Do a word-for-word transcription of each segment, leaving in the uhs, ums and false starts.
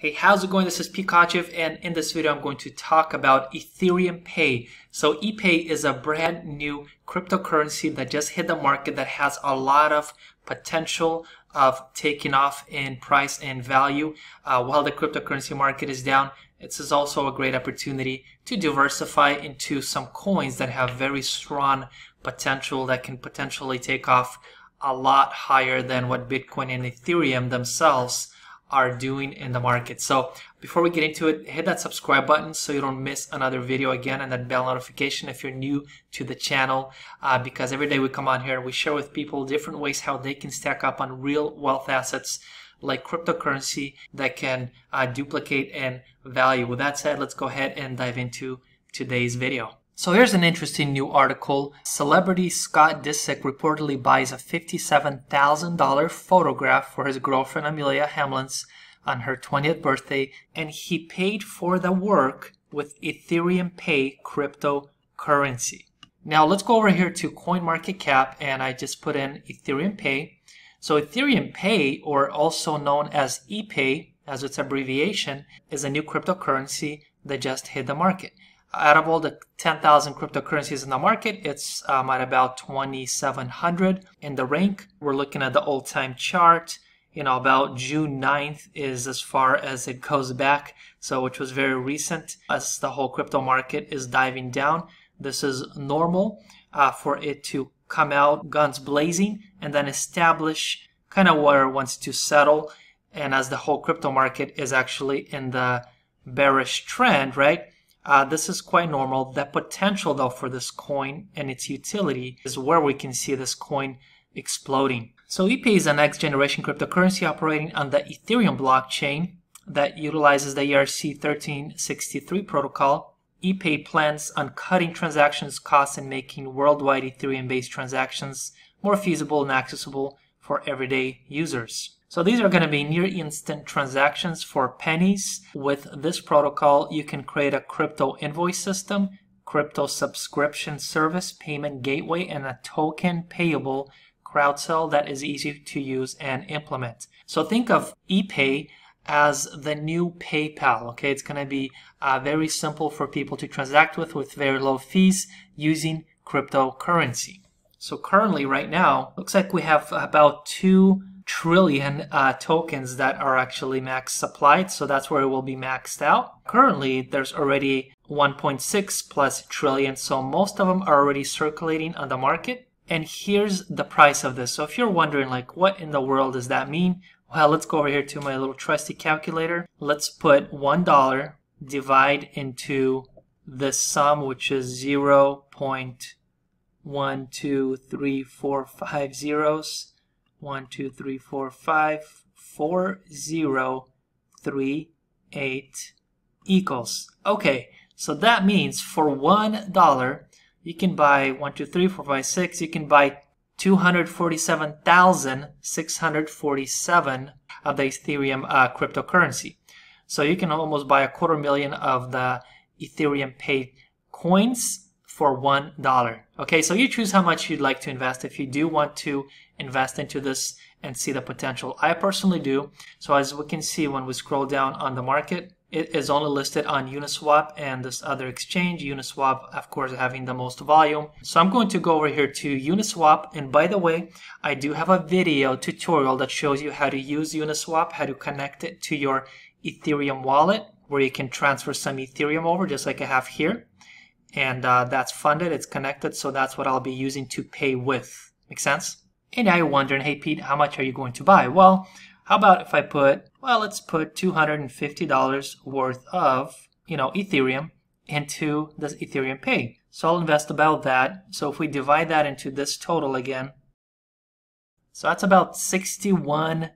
Hey, how's it going? This is Pete Kachev, and in this video I'm going to talk about Ethereum Pay. So ePay is a brand new cryptocurrency that just hit the market that has a lot of potential of taking off in price and value. Uh, while the cryptocurrency market is down, this is also a great opportunity to diversify into some coins that have very strong potential that can potentially take off a lot higher than what Bitcoin and Ethereum themselves are doing in the market. So before we get into it, hit that subscribe button so you don't miss another video again, and that bell notification if you're new to the channel, uh, because every day we come on here and we share with people different ways how they can stack up on real wealth assets like cryptocurrency that can uh, duplicate in value. With that said, let's go ahead and dive into today's video. So here's an interesting new article. Celebrity Scott Disick reportedly buys a fifty-seven thousand dollar photograph for his girlfriend Amelia Hamlins on her twentieth birthday, and he paid for the work with Ethereum Pay cryptocurrency. Now let's go over here to CoinMarketCap, and I just put in Ethereum Pay. So Ethereum Pay, or also known as ePay, as its abbreviation, is a new cryptocurrency that just hit the market. Out of all the ten thousand cryptocurrencies in the market, it's um, at about twenty-seven hundred in the rank. We're looking at the all-time chart. You know, about June ninth is as far as it goes back, so which was very recent. As the whole crypto market is diving down, this is normal uh, for it to come out guns blazing and then establish kind of where it wants to settle. And as the whole crypto market is actually in the bearish trend, right? Uh, this is quite normal. The potential though for this coin and its utility is where we can see this coin exploding. So ePay is a next generation cryptocurrency operating on the Ethereum blockchain that utilizes the E R C thirteen sixty-three protocol. ePay plans on cutting transactions costs and making worldwide Ethereum-based transactions more feasible and accessible for everyday users. So these are going to be near instant transactions for pennies. With this protocol, you can create a crypto invoice system, crypto subscription service, payment gateway, and a token payable crowdsell that is easy to use and implement. So think of ePay as the new PayPal, okay? It's going to be uh, very simple for people to transact with, with very low fees using cryptocurrency. So currently, right now, looks like we have about two trillion uh, tokens that are actually max supplied, so that's where it will be maxed out. Currently, there's already one point six plus trillion, so most of them are already circulating on the market. And here's the price of this. So if you're wondering, like, what in the world does that mean? Well, let's go over here to my little trusty calculator. Let's put one dollar divide into this sum, which is zero point one two three four five zeros. One, two, three, four, five, four, zero, three, eight equals. Okay, so that means for one dollar, you can buy one, two, three, four, five, six. You can buy two hundred forty-seven thousand six hundred forty-seven of the Ethereum uh, cryptocurrency. So you can almost buy a quarter million of the Ethereum Pay coins for one dollar. Okay, so you choose how much you'd like to invest if you do want to invest into this and see the potential. I personally do. So as we can see when we scroll down on the market, it is only listed on Uniswap and this other exchange. Uniswap, of course, having the most volume. So I'm going to go over here to Uniswap. And by the way, I do have a video tutorial that shows you how to use Uniswap, how to connect it to your Ethereum wallet, where you can transfer some Ethereum over, just like I have here. And uh, that's funded, it's connected, so that's what I'll be using to pay with. Make sense? And now you're wondering, hey Pete, how much are you going to buy? Well, how about if I put, well, let's put two hundred fifty dollars worth of, you know, Ethereum into this Ethereum Pay. So I'll invest about that. So if we divide that into this total again, so that's about sixty-one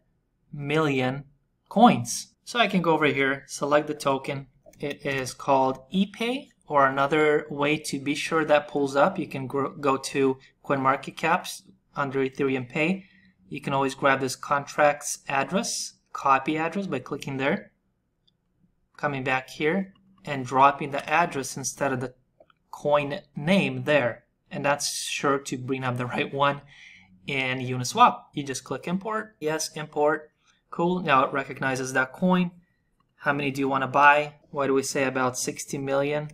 million coins. So I can go over here, select the token. It is called ePay. Or another way to be sure that pulls up, you can go to CoinMarketCap under Ethereum Pay. You can always grab this contract's address, copy address by clicking there, coming back here and dropping the address instead of the coin name there. And that's sure to bring up the right one in Uniswap. You just click import, yes, import, cool. Now it recognizes that coin. How many do you want to buy? What do we say, about sixty million?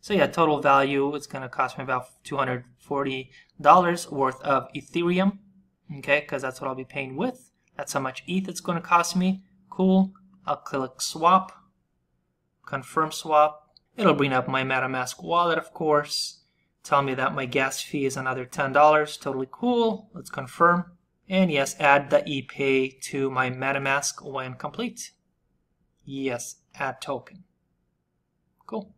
So yeah, total value, it's going to cost me about two hundred forty dollars worth of Ethereum, okay, because that's what I'll be paying with. That's how much E T H it's going to cost me. Cool. I'll click swap, confirm swap. It'll bring up my MetaMask wallet, of course. Tell me that my gas fee is another ten dollars. Totally cool. Let's confirm. And yes, add the ePay to my MetaMask when complete. Yes, add token. Cool.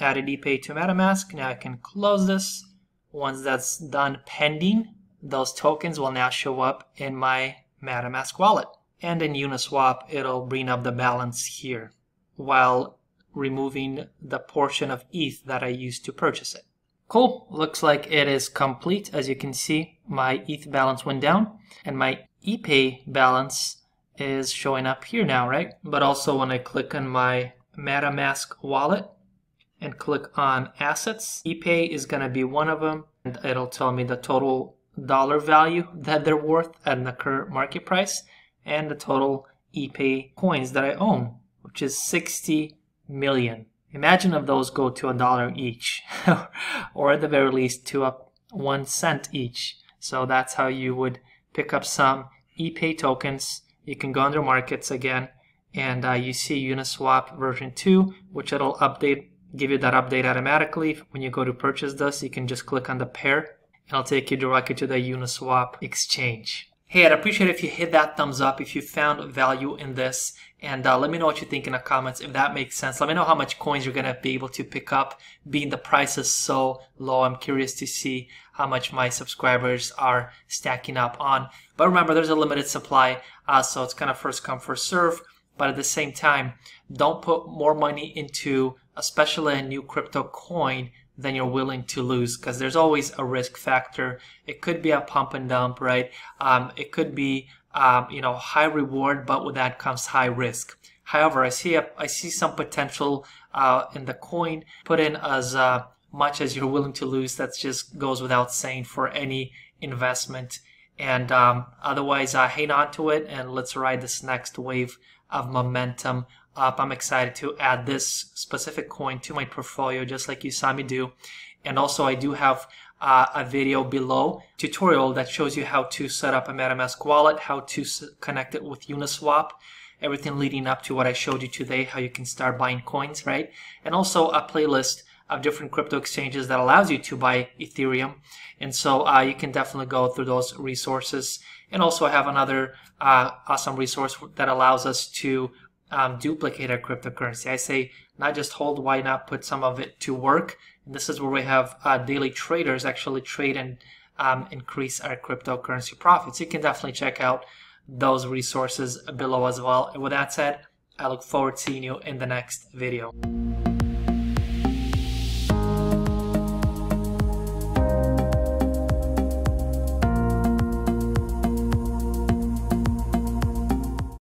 Added ePay to MetaMask. Now I can close this. Once that's done pending, those tokens will now show up in my MetaMask wallet. And in Uniswap, it'll bring up the balance here while removing the portion of E T H that I used to purchase it. Cool, looks like it is complete. As you can see, my E T H balance went down and my ePay balance is showing up here now, right? But also when I click on my MetaMask wallet and click on assets, ePay is gonna be one of them, and it'll tell me the total dollar value that they're worth at the current market price and the total ePay coins that I own, which is sixty million. Imagine if those go to a dollar each, or at the very least to a one cent each. So that's how you would pick up some ePay tokens. You can go under markets again, and uh, you see Uniswap version two, which it'll update, give you that update automatically. When you go to purchase this, you can just click on the pair, and it'll take you directly to the Uniswap exchange. Hey, I'd appreciate it if you hit that thumbs up if you found value in this, and uh, let me know what you think in the comments if that makes sense. Let me know how much coins you're going to be able to pick up, being the price is so low. I'm curious to see how much my subscribers are stacking up on. But remember, there's a limited supply, uh, so it's kind of first come, first serve. But at the same time, don't put more money into especially a new crypto coin than you're willing to lose, because there's always a risk factor. It could be a pump and dump, right? Um, it could be um, you know, high reward, but with that comes high risk. However, I see a, I see some potential uh, in the coin. Put in as uh, much as you're willing to lose. That just goes without saying for any investment. And um, otherwise, uh, hang on to it and let's ride this next wave of momentum up. I'm excited to add this specific coin to my portfolio, just like you saw me do. And also I do have uh, a video below tutorial that shows you how to set up a MetaMask wallet, how to connect it with Uniswap, everything leading up to what I showed you today, how you can start buying coins, right? And also a playlist of different crypto exchanges that allows you to buy Ethereum. And so uh, you can definitely go through those resources. And also I have another uh, awesome resource that allows us to Um, duplicate our cryptocurrency. I say not just hold, why not put some of it to work? And this is where we have uh, daily traders actually trade and um, increase our cryptocurrency profits. You can definitely check out those resources below as well. And with that said, I look forward to seeing you in the next video.